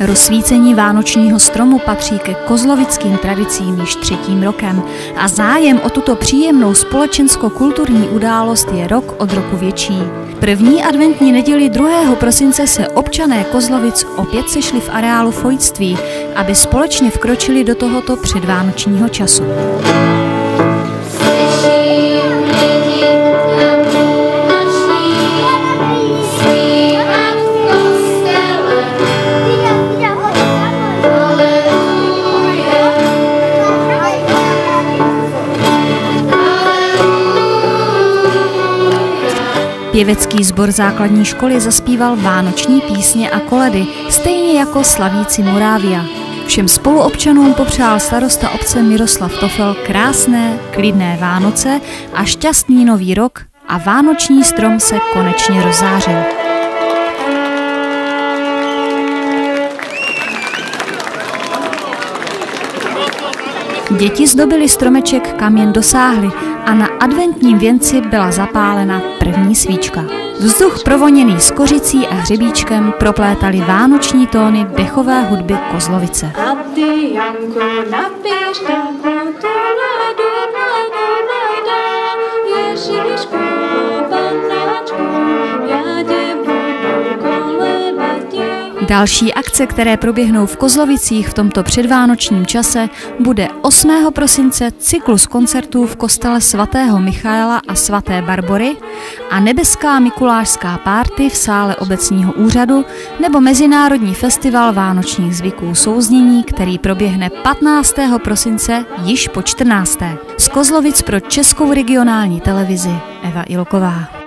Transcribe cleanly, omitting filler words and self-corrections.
Rozsvícení vánočního stromu patří ke kozlovickým tradicím již třetím rokem a zájem o tuto příjemnou společensko-kulturní událost je rok od roku větší. První adventní neděli 2. prosince se občané Kozlovic opět sešli v areálu fojtství, aby společně vkročili do tohoto předvánočního času. Pěvecký sbor základní školy zaspíval vánoční písně a koledy, stejně jako slavíci Morávia. Všem spoluobčanům popřál starosta obce Miroslav Tofel krásné, klidné Vánoce a šťastný nový rok a vánoční strom se konečně rozzářil. Děti zdobily stromeček, kam jen dosáhly, a na adventním věnci byla zapálena první svíčka. Vzduch provoněný skořicí a hřebíčkem proplétaly vánoční tóny dechové hudby Kozlovice. Další akce, které proběhnou v Kozlovicích v tomto předvánočním čase, bude 8. prosince cyklus koncertů v kostele svatého Michaela a svaté Barbory a nebeská mikulášská párty v sále obecního úřadu nebo Mezinárodní festival vánočních zvyků souznění, který proběhne 15. prosince již po 14. Z Kozlovic pro Českou regionální televizi Eva Ilková.